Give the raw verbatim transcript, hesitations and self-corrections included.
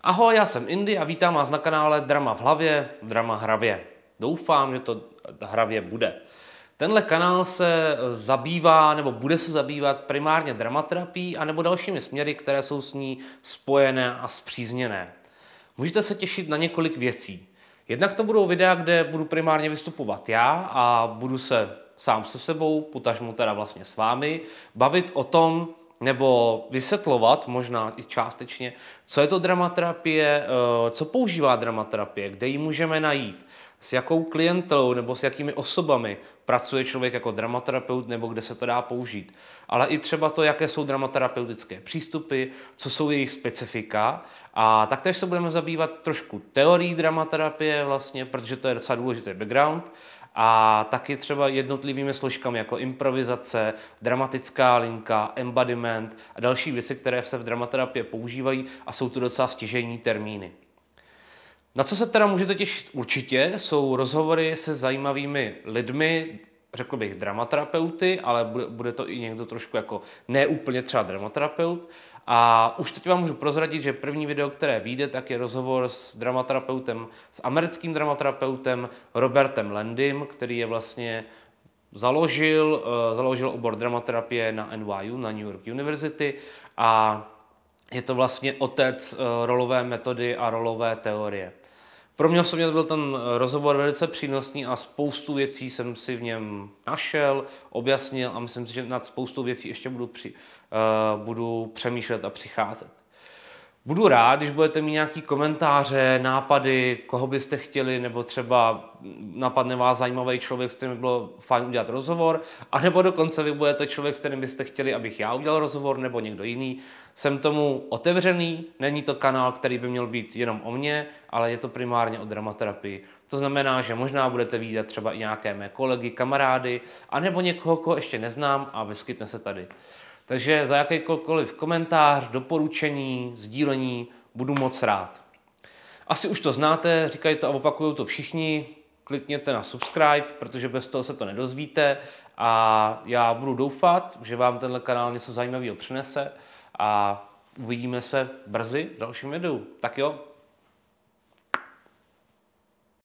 Ahoj, já jsem Indy a vítám vás na kanále Drama v hlavě, drama hravě. Doufám, že to hravě bude. Tenhle kanál se zabývá, nebo bude se zabývat primárně dramaterapií a nebo dalšími směry, které jsou s ní spojené a spřízněné. Můžete se těšit na několik věcí. Jednak to budou videa, kde budu primárně vystupovat já a budu se sám se sebou, potažmo teda vlastně s vámi, bavit o tom, nebo vysvětlovat, možná i částečně, co je to dramaterapie, co používá dramaterapie, kde ji můžeme najít, s jakou klientelou nebo s jakými osobami pracuje člověk jako dramaterapeut nebo kde se to dá použít. Ale i třeba to, jaké jsou dramaterapeutické přístupy, co jsou jejich specifika. A taktéž se budeme zabývat trošku teorií dramaterapie, vlastně, protože to je docela důležitý background. A taky třeba jednotlivými složkami jako improvizace, dramatická linka, embodiment a další věci, které se v dramaterapii používají a jsou to docela stěžejní termíny. Na co se teda můžete těšit určitě, jsou rozhovory se zajímavými lidmi, řekl bych dramaterapeuty, ale bude, bude to i někdo trošku jako neúplně třeba dramaterapeut. A už teď vám můžu prozradit, že první video, které vyjde, tak je rozhovor s dramaterapeutem, s americkým dramaterapeutem Robertem Landym, který je vlastně založil, založil obor dramaterapie na N Y U, na New York University, a je to vlastně otec rolové metody a rolové teorie. Pro mě osobně byl ten rozhovor velice přínosný a spoustu věcí jsem si v něm našel, objasnil a myslím si, že nad spoustou věcí ještě budu, při, uh, budu přemýšlet a přicházet. Budu rád, když budete mít nějaké komentáře, nápady, koho byste chtěli, nebo třeba napadne vás zajímavý člověk, s kterým by bylo fajn udělat rozhovor, anebo dokonce vy budete člověk, s kterým byste chtěli, abych já udělal rozhovor, nebo někdo jiný. Jsem tomu otevřený, není to kanál, který by měl být jenom o mně, ale je to primárně o dramaterapii. To znamená, že možná budete vidět třeba i nějaké mé kolegy, kamarády, anebo někoho, koho ještě neznám a vyskytne se tady. Takže za jakýkoliv komentář, doporučení, sdílení budu moc rád. Asi už to znáte, říkají to a opakují to všichni. Klikněte na subscribe, protože bez toho se to nedozvíte. A já budu doufat, že vám tenhle kanál něco zajímavého přinese. A uvidíme se brzy v dalším videu. Tak jo.